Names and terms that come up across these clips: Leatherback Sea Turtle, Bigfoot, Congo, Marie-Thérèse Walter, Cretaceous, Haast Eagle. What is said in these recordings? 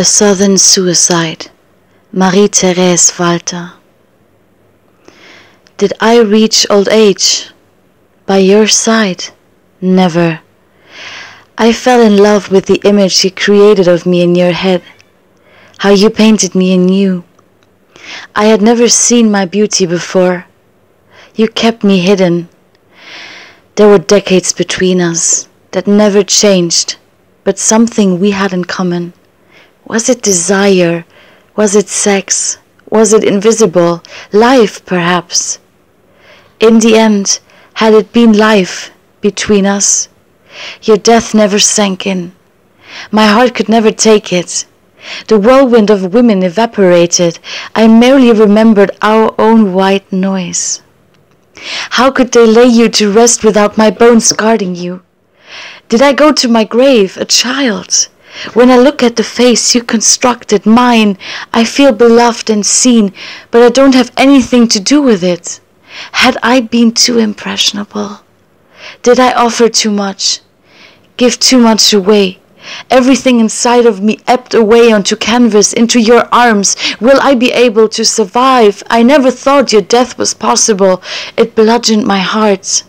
A Southern Suicide, Marie-Thérèse Walter. Did I reach old age by your side? Never. I fell in love with the image you created of me in your head, how you painted me anew. I had never seen my beauty before. You kept me hidden. There were decades between us that never changed, but something we had in common. Was it desire? Was it sex? Was it invisible? Life, perhaps? In the end, had it been life between us, your death never sank in. My heart could never take it. The whirlwind of women evaporated. I merely remembered our own white noise. How could they lay you to rest without my bones guarding you? Did I go to my grave, a child? When I look at the face you constructed, mine, I feel beloved and seen, but I don't have anything to do with it. Had I been too impressionable? Did I offer too much? Give too much away? Everything inside of me ebbed away onto canvas, into your arms. Will I be able to survive? I never thought your death was possible. It bludgeoned my heart.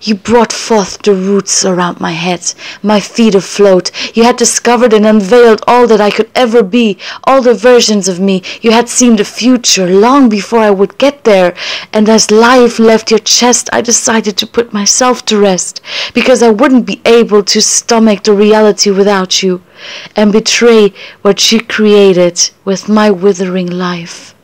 You brought forth the roots around my head, my feet afloat. You had discovered and unveiled all that I could ever be, all the versions of me. You had seen the future long before I would get there. And as life left your chest, I decided to put myself to rest, because I wouldn't be able to stomach the reality without you and betray what you created with my withering life.